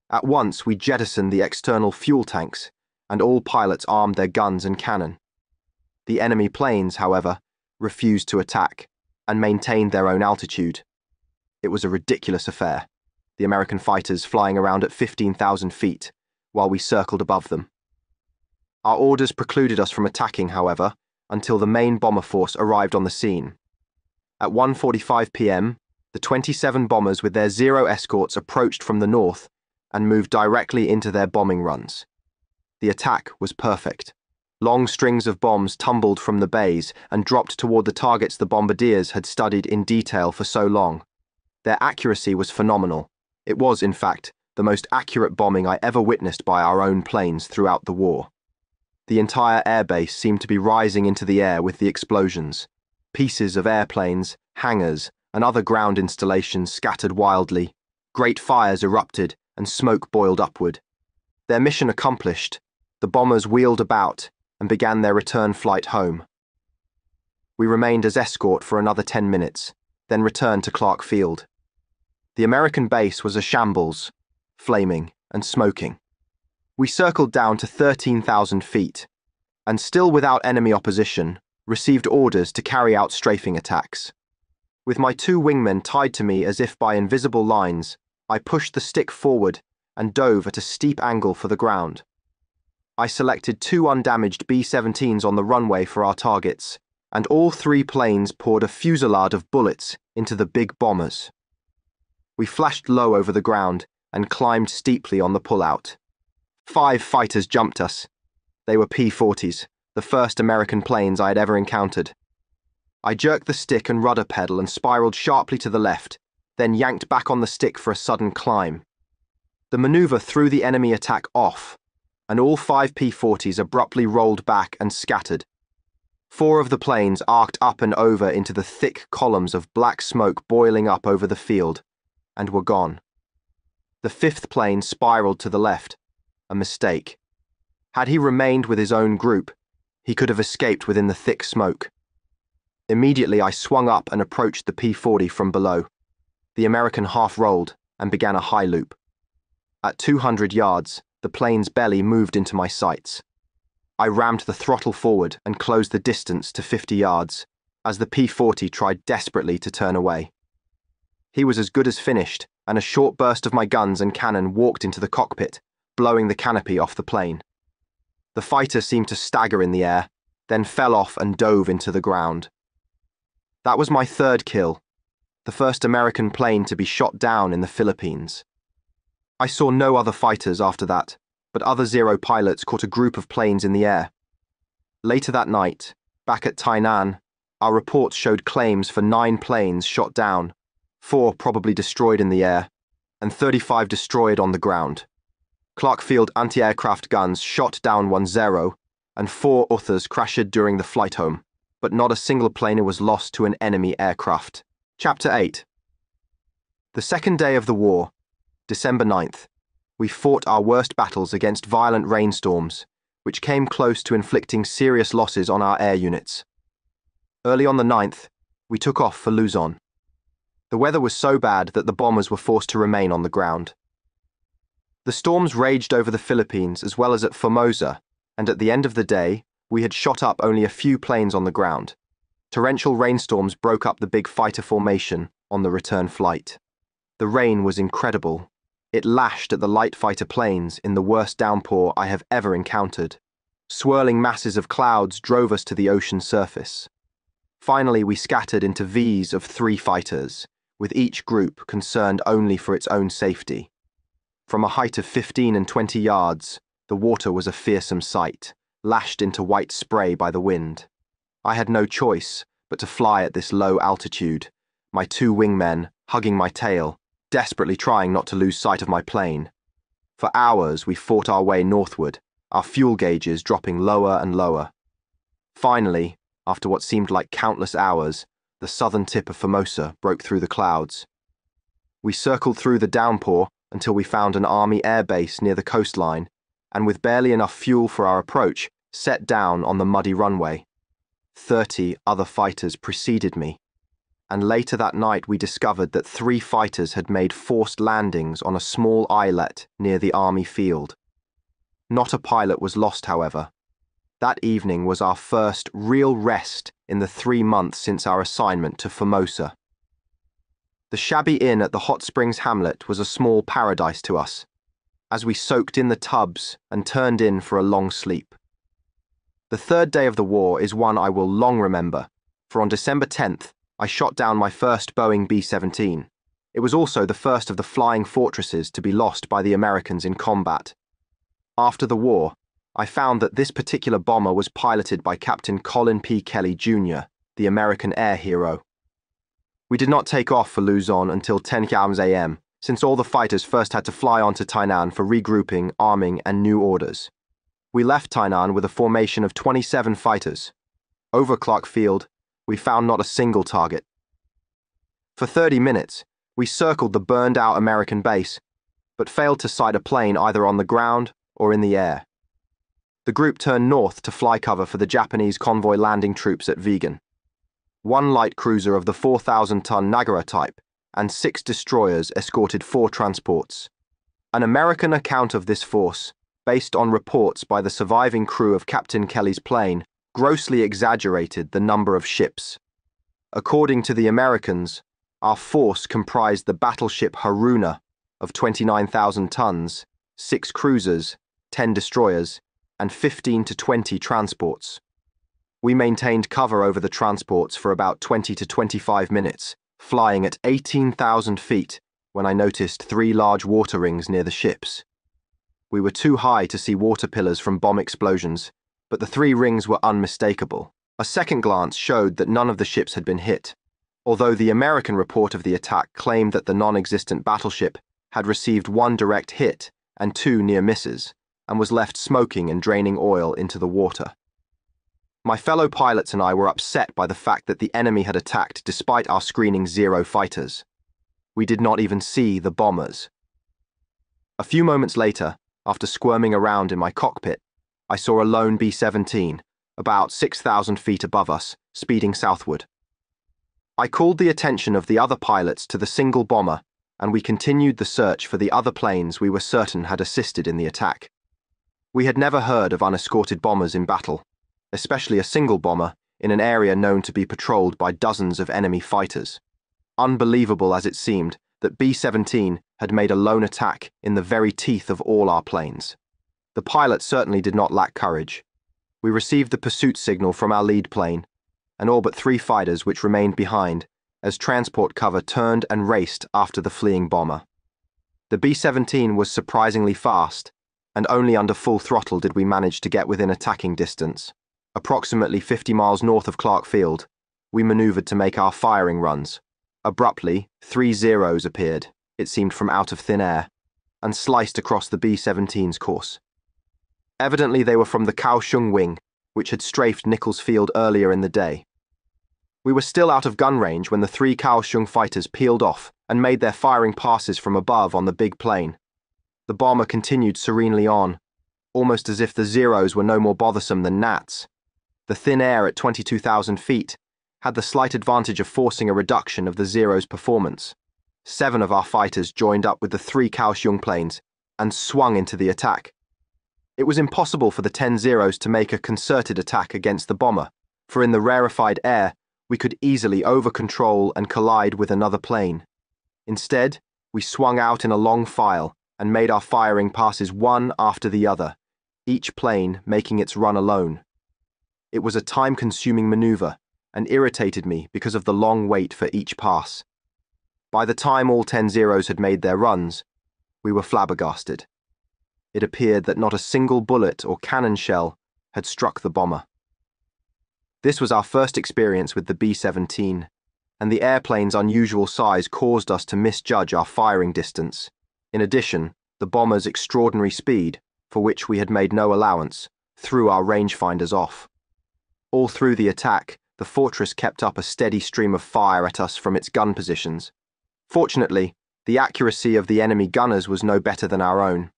At once we jettisoned the external fuel tanks, and all pilots armed their guns and cannon. The enemy planes, however, refused to attack and maintained their own altitude. It was a ridiculous affair, the American fighters flying around at fifteen thousand feet while we circled above them. Our orders precluded us from attacking, however, until the main bomber force arrived on the scene. At one forty-five p m, the twenty-seven bombers with their Zero escorts approached from the north and moved directly into their bombing runs. The attack was perfect. Long strings of bombs tumbled from the bays and dropped toward the targets the bombardiers had studied in detail for so long. Their accuracy was phenomenal. It was, in fact, the most accurate bombing I ever witnessed by our own planes throughout the war. The entire airbase seemed to be rising into the air with the explosions. Pieces of airplanes, hangars, and other ground installations scattered wildly. Great fires erupted, and smoke boiled upward. Their mission accomplished, the bombers wheeled about and began their return flight home. We remained as escort for another ten minutes, then returned to Clark Field. The American base was a shambles, flaming and smoking. We circled down to thirteen thousand feet, and still without enemy opposition, received orders to carry out strafing attacks. With my two wingmen tied to me as if by invisible lines, I pushed the stick forward and dove at a steep angle for the ground. I selected two undamaged B seventeens on the runway for our targets, and all three planes poured a fusillade of bullets into the big bombers. We flashed low over the ground and climbed steeply on the pullout. Five fighters jumped us. They were P forties, the first American planes I had ever encountered. I jerked the stick and rudder pedal and spiraled sharply to the left, then yanked back on the stick for a sudden climb. The maneuver threw the enemy attack off, and all five P forties abruptly rolled back and scattered. Four of the planes arced up and over into the thick columns of black smoke boiling up over the field, and were gone. The fifth plane spiraled to the left, a mistake. Had he remained with his own group, he could have escaped within the thick smoke. Immediately I swung up and approached the P forty from below. The American half-rolled and began a high loop. At two hundred yards, the plane's belly moved into my sights. I rammed the throttle forward and closed the distance to fifty yards, as the P forty tried desperately to turn away. He was as good as finished, and a short burst of my guns and cannon walked into the cockpit, blowing the canopy off the plane. The fighter seemed to stagger in the air, then fell off and dove into the ground. That was my third kill, the first American plane to be shot down in the Philippines. I saw no other fighters after that, but other Zero pilots caught a group of planes in the air. Later that night, back at Tainan, our reports showed claims for nine planes shot down, four probably destroyed in the air, and thirty-five destroyed on the ground. Clark Field anti-aircraft guns shot down one Zero, and four others crashed during the flight home, but not a single planer was lost to an enemy aircraft. Chapter eight. The second day of the war, December ninth, we fought our worst battles against violent rainstorms, which came close to inflicting serious losses on our air units. Early on the ninth, we took off for Luzon. The weather was so bad that the bombers were forced to remain on the ground. The storms raged over the Philippines as well as at Formosa, and at the end of the day, we had shot up only a few planes on the ground. Torrential rainstorms broke up the big fighter formation on the return flight. The rain was incredible. It lashed at the light fighter planes in the worst downpour I have ever encountered. Swirling masses of clouds drove us to the ocean surface. Finally, we scattered into V's of three fighters, with each group concerned only for its own safety. From a height of fifteen and twenty yards, the water was a fearsome sight, lashed into white spray by the wind. I had no choice but to fly at this low altitude, my two wingmen hugging my tail, desperately trying not to lose sight of my plane. For hours we fought our way northward, our fuel gauges dropping lower and lower. Finally, after what seemed like countless hours, the southern tip of Formosa broke through the clouds. We circled through the downpour until we found an army air base near the coastline, and with barely enough fuel for our approach, set down on the muddy runway. Thirty other fighters preceded me, and later that night we discovered that three fighters had made forced landings on a small islet near the army field. Not a pilot was lost, however. That evening was our first real rest in the three months since our assignment to Formosa. The shabby inn at the Hot Springs hamlet was a small paradise to us, as we soaked in the tubs and turned in for a long sleep. The third day of the war is one I will long remember, for on December tenth, I shot down my first Boeing B seventeen. It was also the first of the flying fortresses to be lost by the Americans in combat. After the war, I found that this particular bomber was piloted by Captain Colin P. Kelly, Junior, the American air hero. We did not take off for Luzon until ten A M, since all the fighters first had to fly on to Tainan for regrouping, arming, and new orders. We left Tainan with a formation of twenty-seven fighters. Over Clark Field, we found not a single target. For thirty minutes, we circled the burned-out American base, but failed to sight a plane either on the ground or in the air. The group turned north to fly cover for the Japanese convoy landing troops at Vigan. One light cruiser of the four thousand ton Nagara type and six destroyers escorted four transports. An American account of this force, based on reports by the surviving crew of Captain Kelly's plane, grossly exaggerated the number of ships. According to the Americans, our force comprised the battleship Haruna of twenty-nine thousand tons, six cruisers, ten destroyers, and fifteen to twenty transports. We maintained cover over the transports for about twenty to twenty-five minutes, flying at eighteen thousand feet when I noticed three large water rings near the ships. We were too high to see water pillars from bomb explosions, but the three rings were unmistakable. A second glance showed that none of the ships had been hit, although the American report of the attack claimed that the non-existent battleship had received one direct hit and two near misses, and was left smoking and draining oil into the water. My fellow pilots and I were upset by the fact that the enemy had attacked despite our screening Zero fighters. We did not even see the bombers. A few moments later, after squirming around in my cockpit, I saw a lone B seventeen, about six thousand feet above us, speeding southward. I called the attention of the other pilots to the single bomber, and we continued the search for the other planes we were certain had assisted in the attack. We had never heard of unescorted bombers in battle, especially a single bomber, in an area known to be patrolled by dozens of enemy fighters. Unbelievable as it seemed that B seventeen had made a lone attack in the very teeth of all our planes. The pilot certainly did not lack courage. We received the pursuit signal from our lead plane, and all but three fighters which remained behind as transport cover turned and raced after the fleeing bomber. The B seventeen was surprisingly fast, and only under full throttle did we manage to get within attacking distance. Approximately fifty miles north of Clark Field, we maneuvered to make our firing runs. Abruptly, three zeros appeared, it seemed from out of thin air, and sliced across the B seventeen's course. Evidently they were from the Kaohsiung wing, which had strafed Nichols Field earlier in the day. We were still out of gun range when the three Kaohsiung fighters peeled off and made their firing passes from above on the big plane. The bomber continued serenely on, almost as if the zeros were no more bothersome than gnats. The thin air at twenty-two thousand feet had the slight advantage of forcing a reduction of the zero's performance. Seven of our fighters joined up with the three Kaohsiung planes and swung into the attack. It was impossible for the ten zeros to make a concerted attack against the bomber, for in the rarefied air, we could easily over-control and collide with another plane. Instead, we swung out in a long file and made our firing passes one after the other, each plane making its run alone. It was a time-consuming maneuver, and irritated me because of the long wait for each pass. By the time all ten zeros had made their runs, we were flabbergasted. It appeared that not a single bullet or cannon shell had struck the bomber. This was our first experience with the B seventeen, and the airplane's unusual size caused us to misjudge our firing distance. In addition, the bomber's extraordinary speed, for which we had made no allowance, threw our rangefinders off. All through the attack, the fortress kept up a steady stream of fire at us from its gun positions. Fortunately, the accuracy of the enemy gunners was no better than our own.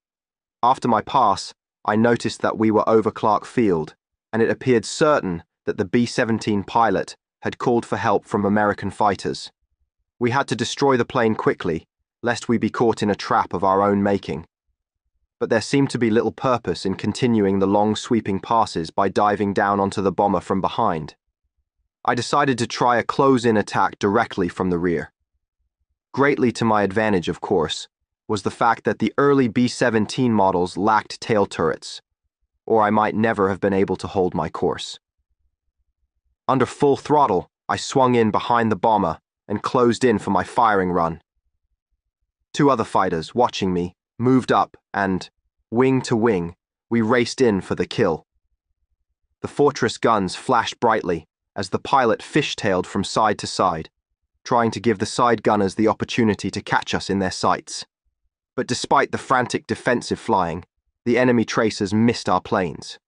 After my pass, I noticed that we were over Clark Field, and it appeared certain that the B seventeen pilot had called for help from American fighters. We had to destroy the plane quickly, lest we be caught in a trap of our own making. But there seemed to be little purpose in continuing the long sweeping passes by diving down onto the bomber from behind. I decided to try a close-in attack directly from the rear. Greatly to my advantage, of course, was the fact that the early B seventeen models lacked tail turrets, or I might never have been able to hold my course. Under full throttle, I swung in behind the bomber and closed in for my firing run. Two other fighters, watching me, moved up and, wing to wing, we raced in for the kill. The fortress guns flashed brightly as the pilot fishtailed from side to side, trying to give the side gunners the opportunity to catch us in their sights. But despite the frantic defensive flying, the enemy tracers missed our planes.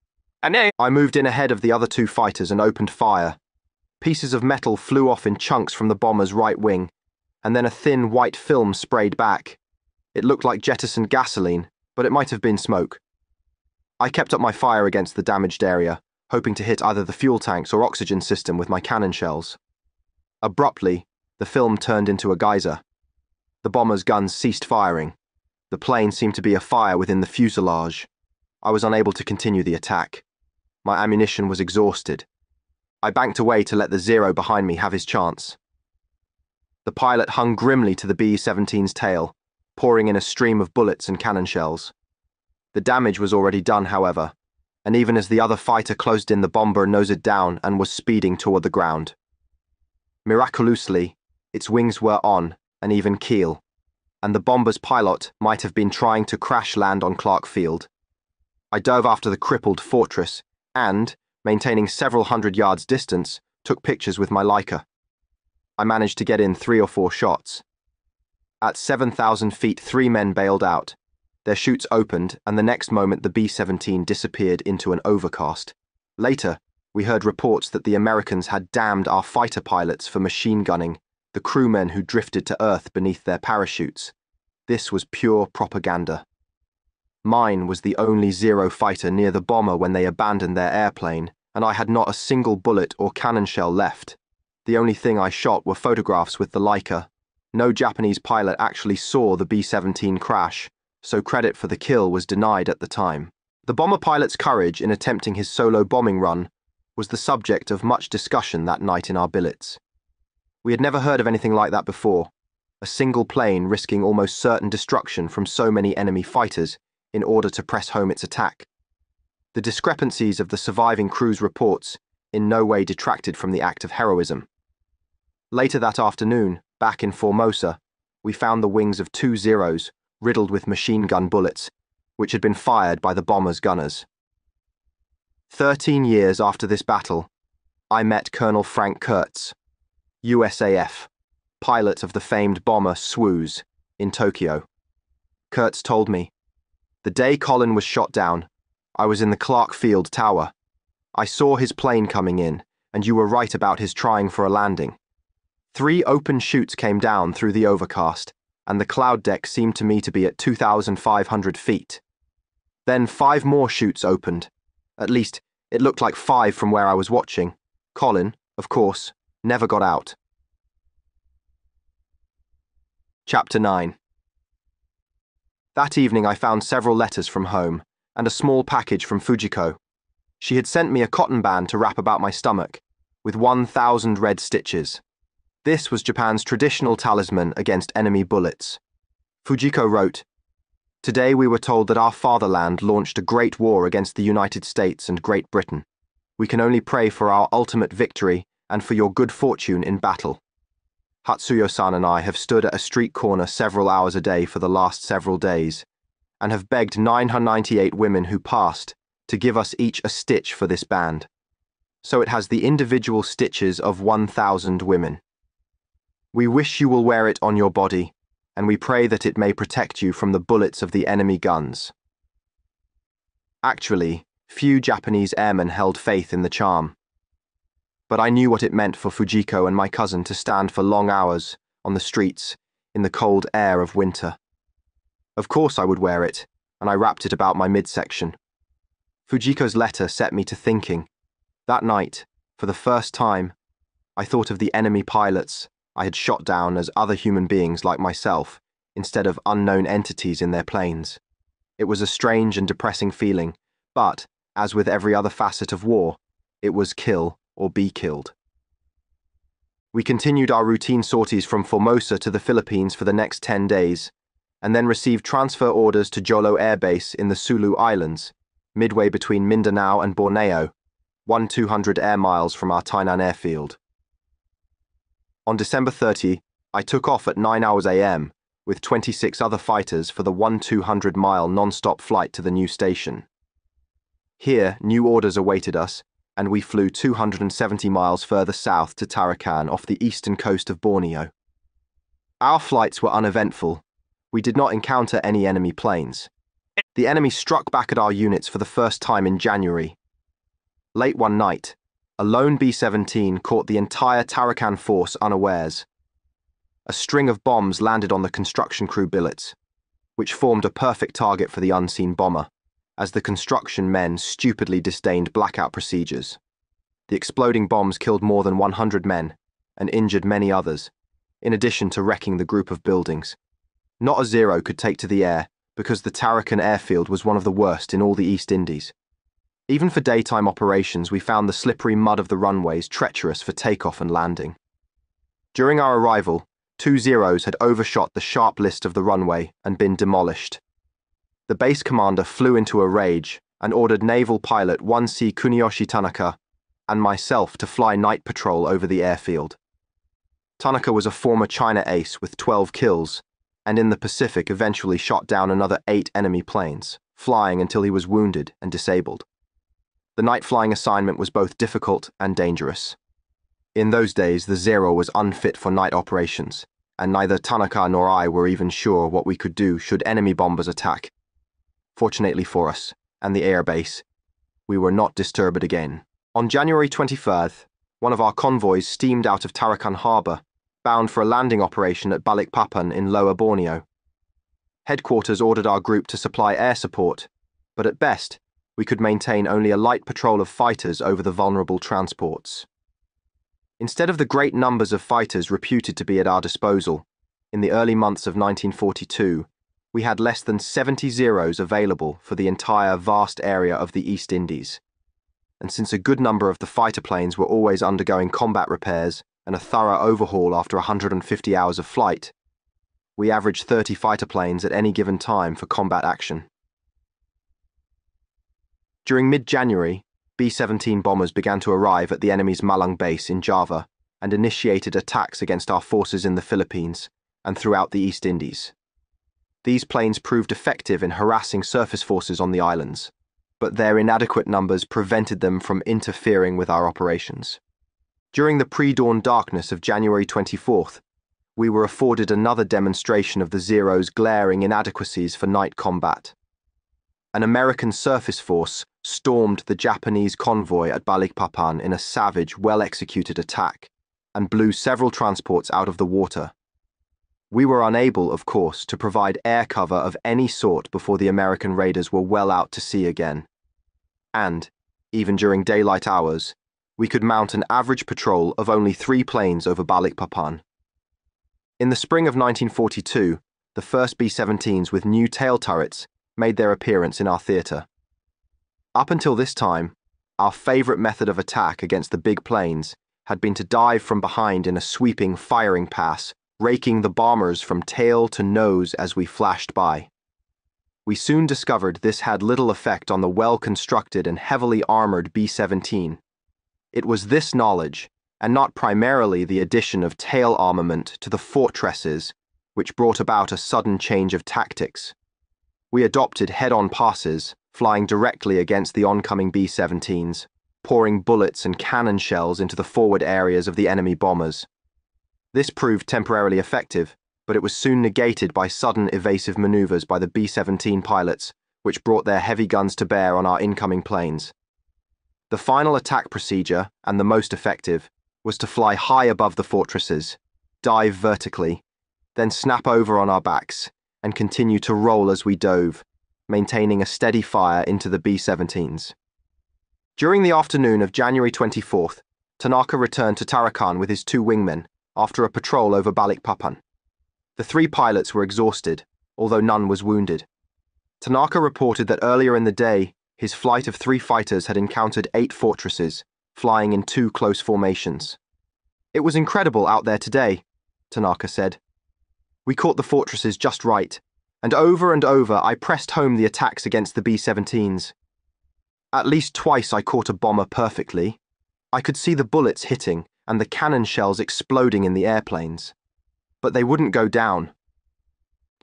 I moved in ahead of the other two fighters and opened fire. Pieces of metal flew off in chunks from the bomber's right wing, and then a thin white film sprayed back. It looked like jettisoned gasoline, but it might have been smoke. I kept up my fire against the damaged area, hoping to hit either the fuel tanks or oxygen system with my cannon shells. Abruptly, the film turned into a geyser. The bomber's guns ceased firing. The plane seemed to be afire within the fuselage. I was unable to continue the attack. My ammunition was exhausted. I banked away to let the zero behind me have his chance. The pilot hung grimly to the B seventeen's tail, pouring in a stream of bullets and cannon shells. The damage was already done, however, and even as the other fighter closed in, the bomber nosed down and was speeding toward the ground. Miraculously, its wings were on an even keel, and the bomber's pilot might have been trying to crash-land on Clark Field. I dove after the crippled fortress and, maintaining several hundred yards distance, took pictures with my Leica. I managed to get in three or four shots. At seven thousand feet, three men bailed out. Their chutes opened, and the next moment the B seventeen disappeared into an overcast. Later, we heard reports that the Americans had damned our fighter pilots for machine gunning the crewmen who drifted to earth beneath their parachutes. This was pure propaganda. Mine was the only Zero fighter near the bomber when they abandoned their airplane, and I had not a single bullet or cannon shell left. The only thing I shot were photographs with the Leica. No Japanese pilot actually saw the B seventeen crash, so credit for the kill was denied at the time. The bomber pilot's courage in attempting his solo bombing run was the subject of much discussion that night in our billets. We had never heard of anything like that before, a single plane risking almost certain destruction from so many enemy fighters in order to press home its attack. The discrepancies of the surviving crew's reports in no way detracted from the act of heroism. Later that afternoon, back in Formosa, we found the wings of two Zeros riddled with machine gun bullets, which had been fired by the bomber's gunners. Thirteen years after this battle, I met Colonel Frank Kurtz, U S A F, pilot of the famed bomber Swooz, in Tokyo. Kurtz told me, "The day Colin was shot down, I was in the Clark Field tower. I saw his plane coming in, and you were right about his trying for a landing. Three open chutes came down through the overcast, and the cloud deck seemed to me to be at two thousand five hundred feet. Then five more chutes opened. At least, it looked like five from where I was watching. Colin, of course, never got out." Chapter nine. That evening I found several letters from home, and a small package from Fujiko. She had sent me a cotton band to wrap about my stomach, with one thousand red stitches. This was Japan's traditional talisman against enemy bullets. Fujiko wrote, "Today we were told that our fatherland launched a great war against the United States and Great Britain. We can only pray for our ultimate victory and for your good fortune in battle. Hatsuyo-san and I have stood at a street corner several hours a day for the last several days, and have begged nine hundred ninety-eight women who passed to give us each a stitch for this band. So it has the individual stitches of one thousand women. We wish you will wear it on your body, and we pray that it may protect you from the bullets of the enemy guns." Actually, few Japanese airmen held faith in the charm. But I knew what it meant for Fujiko and my cousin to stand for long hours on the streets in the cold air of winter. Of course I would wear it, and I wrapped it about my midsection. Fujiko's letter set me to thinking. That night, for the first time, I thought of the enemy pilots I had shot down as other human beings like myself, instead of unknown entities in their planes. It was a strange and depressing feeling, but, as with every other facet of war, it was kill or be killed. We continued our routine sorties from Formosa to the Philippines for the next ten days, and then received transfer orders to Jolo Air Base in the Sulu Islands, midway between Mindanao and Borneo, twelve hundred air miles from our Tainan airfield. On December thirtieth, I took off at nine hours a m with twenty-six other fighters for the twelve hundred mile non-stop flight to the new station. Here, new orders awaited us, and we flew two hundred seventy miles further south to Tarakan off the eastern coast of Borneo. Our flights were uneventful. We did not encounter any enemy planes. The enemy struck back at our units for the first time in January. Late one night, a lone B seventeen caught the entire Tarakan force unawares. A string of bombs landed on the construction crew billets, which formed a perfect target for the unseen bomber, as the construction men stupidly disdained blackout procedures. The exploding bombs killed more than one hundred men and injured many others, in addition to wrecking the group of buildings. Not a Zero could take to the air because the Tarakan airfield was one of the worst in all the East Indies. Even for daytime operations, we found the slippery mud of the runways treacherous for takeoff and landing. During our arrival, two Zeros had overshot the sharp list of the runway and been demolished. The base commander flew into a rage and ordered naval pilot one C Kuniyoshi Tanaka and myself to fly night patrol over the airfield. Tanaka was a former China ace with twelve kills, and in the Pacific eventually shot down another eight enemy planes, flying until he was wounded and disabled. The night flying assignment was both difficult and dangerous. In those days, the Zero was unfit for night operations, and neither Tanaka nor I were even sure what we could do should enemy bombers attack. Fortunately for us, and the airbase, we were not disturbed again. On January twenty-first, one of our convoys steamed out of Tarakan Harbour, bound for a landing operation at Balikpapan in Lower Borneo. Headquarters ordered our group to supply air support, but at best, we could maintain only a light patrol of fighters over the vulnerable transports. Instead of the great numbers of fighters reputed to be at our disposal, in the early months of nineteen forty-two, we had less than seventy Zeros available for the entire vast area of the East Indies. And since a good number of the fighter planes were always undergoing combat repairs and a thorough overhaul after one hundred fifty hours of flight, we averaged thirty fighter planes at any given time for combat action. During mid-January, B seventeen bombers began to arrive at the enemy's Malang base in Java and initiated attacks against our forces in the Philippines and throughout the East Indies. These planes proved effective in harassing surface forces on the islands, but their inadequate numbers prevented them from interfering with our operations. During the pre-dawn darkness of January twenty-fourth, we were afforded another demonstration of the Zero's glaring inadequacies for night combat. An American surface force stormed the Japanese convoy at Balikpapan in a savage, well-executed attack and blew several transports out of the water. We were unable, of course, to provide air cover of any sort before the American raiders were well out to sea again. And, even during daylight hours, we could mount an average patrol of only three planes over Balikpapan. In the spring of nineteen forty-two, the first B seventeens with new tail turrets made their appearance in our theatre. Up until this time, our favourite method of attack against the big planes had been to dive from behind in a sweeping firing pass, raking the bombers from tail to nose as we flashed by. We soon discovered this had little effect on the well-constructed and heavily armoured B seventeen. It was this knowledge, and not primarily the addition of tail armament to the fortresses, which brought about a sudden change of tactics. We adopted head-on passes, flying directly against the oncoming B seventeens, pouring bullets and cannon shells into the forward areas of the enemy bombers. This proved temporarily effective, but it was soon negated by sudden evasive manoeuvres by the B seventeen pilots, which brought their heavy guns to bear on our incoming planes. The final attack procedure, and the most effective, was to fly high above the fortresses, dive vertically, then snap over on our backs, and continue to roll as we dove, maintaining a steady fire into the B seventeens. During the afternoon of January twenty-fourth, Tanaka returned to Tarakan with his two wingmen, after a patrol over Balikpapan. The three pilots were exhausted, although none was wounded. Tanaka reported that earlier in the day, his flight of three fighters had encountered eight fortresses, flying in two close formations. "It was incredible out there today," Tanaka said. "We caught the fortresses just right, and over and over I pressed home the attacks against the B seventeens. At least twice I caught a bomber perfectly. I could see the bullets hitting, and the cannon shells exploding in the airplanes. But they wouldn't go down."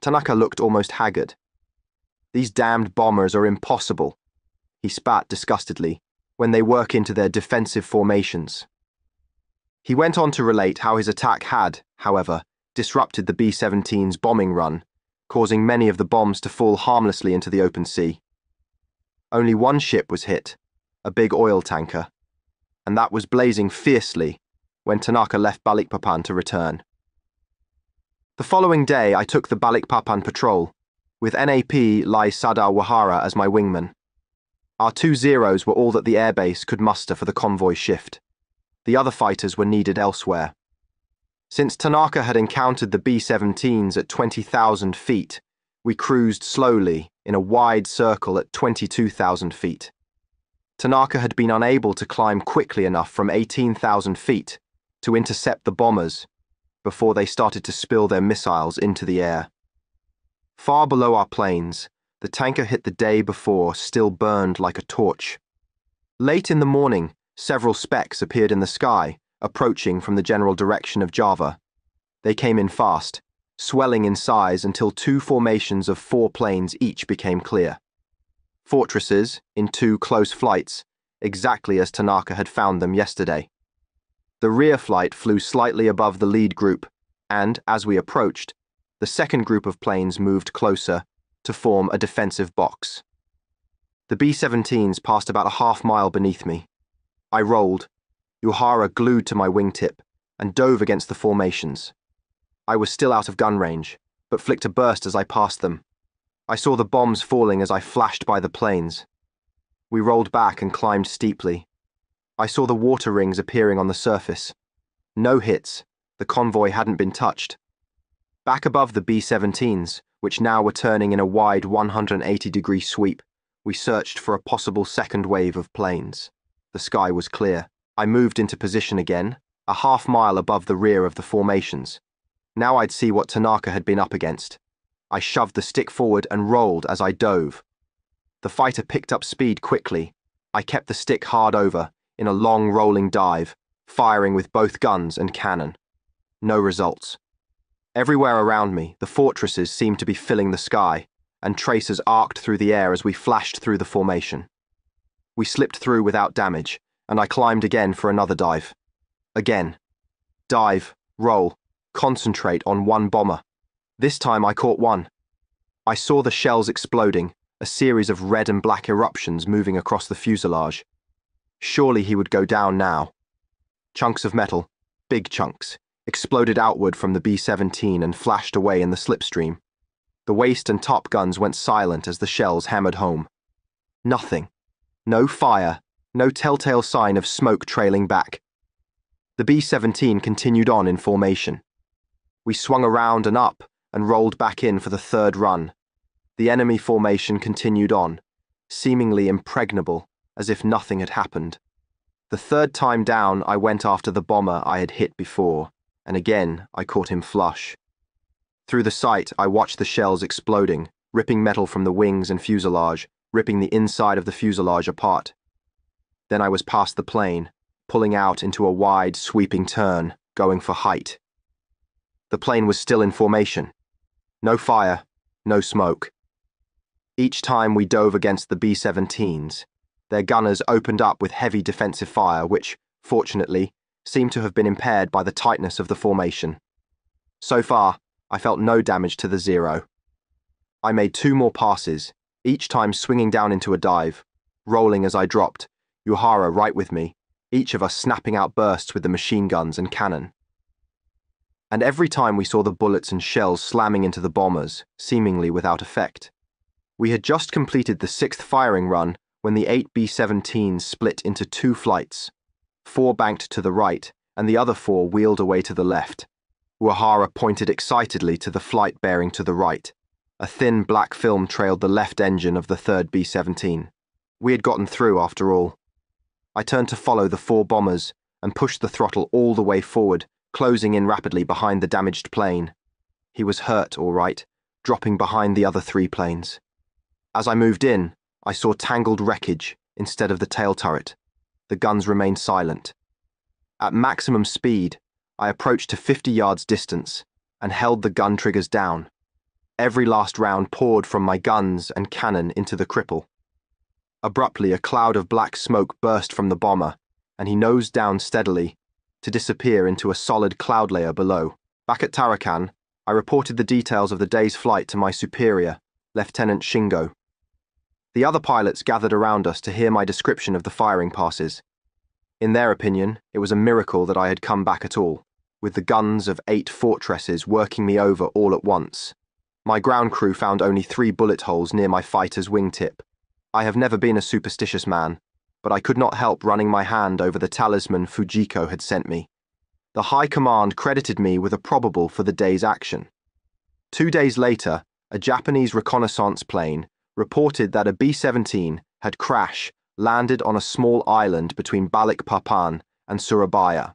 Tanaka looked almost haggard. "These damned bombers are impossible," he spat disgustedly, "when they work into their defensive formations." He went on to relate how his attack had, however, disrupted the B seventeen's bombing run, causing many of the bombs to fall harmlessly into the open sea. Only one ship was hit, a big oil tanker, and that was blazing fiercely when Tanaka left Balikpapan to return. The following day I took the Balikpapan patrol, with N A P Lai Sada Uehara as my wingman. Our two Zeros were all that the airbase could muster for the convoy shift. The other fighters were needed elsewhere. Since Tanaka had encountered the B seventeens at twenty thousand feet, we cruised slowly in a wide circle at twenty-two thousand feet. Tanaka had been unable to climb quickly enough from eighteen thousand feet to intercept the bombers before they started to spill their missiles into the air. Far below our planes, the tanker hit the day before still burned like a torch. Late in the morning, several specks appeared in the sky, approaching from the general direction of Java. They came in fast, swelling in size until two formations of four planes each became clear. Fortresses, in two close flights, exactly as Tanaka had found them yesterday. The rear flight flew slightly above the lead group, and, as we approached, the second group of planes moved closer to form a defensive box. The B seventeens passed about a half mile beneath me. I rolled, Uehara glued to my wingtip, and dove against the formations. I was still out of gun range, but flicked a burst as I passed them, I saw the bombs falling as I flashed by the planes. We rolled back and climbed steeply. I saw the water rings appearing on the surface. No hits. The convoy hadn't been touched. Back above the B seventeens, which now were turning in a wide one hundred eighty degree sweep, we searched for a possible second wave of planes. The sky was clear. I moved into position again, a half mile above the rear of the formations. Now I'd see what Tanaka had been up against. I shoved the stick forward and rolled as I dove. The fighter picked up speed quickly. I kept the stick hard over, in a long rolling dive, firing with both guns and cannon. No results. Everywhere around me, the fortresses seemed to be filling the sky, and tracers arced through the air as we flashed through the formation. We slipped through without damage, and I climbed again for another dive. Again. Dive, roll, concentrate on one bomber. This time I caught one. I saw the shells exploding, a series of red and black eruptions moving across the fuselage. Surely he would go down now. Chunks of metal, big chunks, exploded outward from the B seventeen and flashed away in the slipstream. The waist and top guns went silent as the shells hammered home. Nothing. No fire, no telltale sign of smoke trailing back. The B seventeen continued on in formation. We swung around and up and rolled back in for the third run. The enemy formation continued on, seemingly impregnable, as if nothing had happened. The third time down, I went after the bomber I had hit before, and again I caught him flush. Through the sight, I watched the shells exploding, ripping metal from the wings and fuselage, ripping the inside of the fuselage apart. Then I was past the plane, pulling out into a wide, sweeping turn, going for height. The plane was still in formation. No fire, no smoke. Each time we dove against the B seventeens, their gunners opened up with heavy defensive fire which, fortunately, seemed to have been impaired by the tightness of the formation. So far, I felt no damage to the Zero. I made two more passes, each time swinging down into a dive, rolling as I dropped, Uehara right with me, each of us snapping out bursts with the machine guns and cannon. And every time we saw the bullets and shells slamming into the bombers, seemingly without effect. We had just completed the sixth firing run when the eight B seventeens split into two flights. Four banked to the right, and the other four wheeled away to the left. Uehara pointed excitedly to the flight bearing to the right. A thin black film trailed the left engine of the third B seventeen. We had gotten through after all. I turned to follow the four bombers and pushed the throttle all the way forward, closing in rapidly behind the damaged plane. He was hurt, all right, dropping behind the other three planes. As I moved in, I saw tangled wreckage instead of the tail turret. The guns remained silent. At maximum speed, I approached to fifty yards distance and held the gun triggers down. Every last round poured from my guns and cannon into the cripple. Abruptly, a cloud of black smoke burst from the bomber, and he nosed down steadily to disappear into a solid cloud layer below. Back at Tarakan, I reported the details of the day's flight to my superior, Lieutenant Shingo. The other pilots gathered around us to hear my description of the firing passes. In their opinion, it was a miracle that I had come back at all, with the guns of eight fortresses working me over all at once. My ground crew found only three bullet holes near my fighter's wingtip. I have never been a superstitious man, but I could not help running my hand over the talisman Fujiko had sent me. The High Command credited me with a probable for the day's action. Two days later, a Japanese reconnaissance plane reported that a B seventeen had crash landed on a small island between Balikpapan and Surabaya.